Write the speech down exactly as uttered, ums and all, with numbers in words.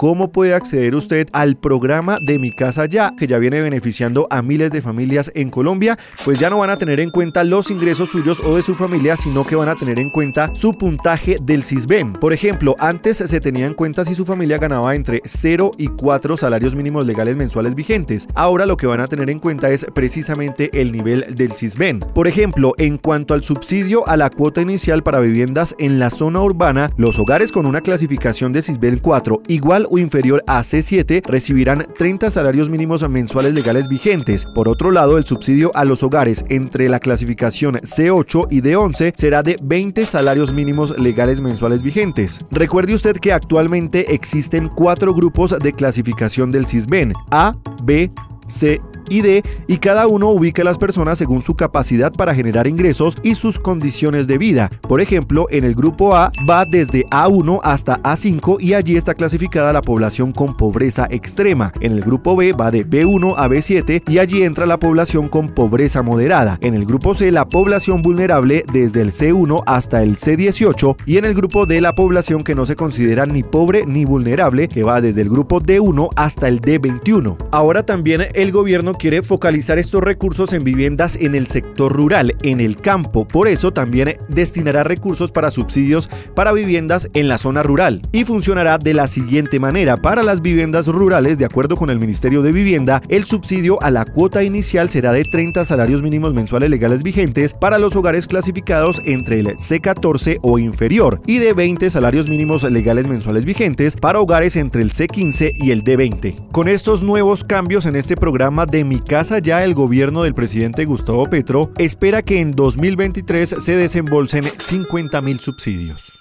¿Cómo puede acceder usted al programa de Mi Casa Ya, que ya viene beneficiando a miles de familias en Colombia? Pues ya no van a tener en cuenta los ingresos suyos o de su familia, sino que van a tener en cuenta su puntaje del Sisbén. Por ejemplo, antes se tenía en cuenta si su familia ganaba entre cero y cuatro salarios mínimos legales mensuales vigentes. Ahora lo que van a tener en cuenta es precisamente el nivel del Sisbén. Por ejemplo, en cuanto al subsidio a la cuota inicial para viviendas en la zona urbana, los hogares con una clasificación de Sisbén cuatro igual o inferior a C siete recibirán treinta salarios mínimos mensuales legales vigentes. Por otro lado, el subsidio a los hogares entre la clasificación C ocho y D once será de veinte salarios mínimos legales mensuales vigentes. Recuerde usted que actualmente existen cuatro grupos de clasificación del Sisbén: A, B, C y D, y cada uno ubica a las personas según su capacidad para generar ingresos y sus condiciones de vida. Por ejemplo, en el grupo A va desde A uno hasta A cinco y allí está clasificada la población con pobreza extrema. En el grupo B va de B uno a B siete y allí entra la población con pobreza moderada. En el grupo C la población vulnerable desde el C uno hasta el C dieciocho y en el grupo D la población que no se considera ni pobre ni vulnerable, que va desde el grupo D uno hasta el D veintiuno. Ahora también el gobierno quiere focalizar estos recursos en viviendas en el sector rural, en el campo. Por eso también destinará recursos para subsidios para viviendas en la zona rural y funcionará de la siguiente manera. Para las viviendas rurales, de acuerdo con el Ministerio de Vivienda, el subsidio a la cuota inicial será de treinta salarios mínimos mensuales legales vigentes para los hogares clasificados entre el C catorce o inferior y de veinte salarios mínimos legales mensuales vigentes para hogares entre el C quince y el D veinte. Con estos nuevos cambios en este programa de Mi Casa Ya, el gobierno del presidente Gustavo Petro espera que en dos mil veintitrés se desembolsen cincuenta mil subsidios.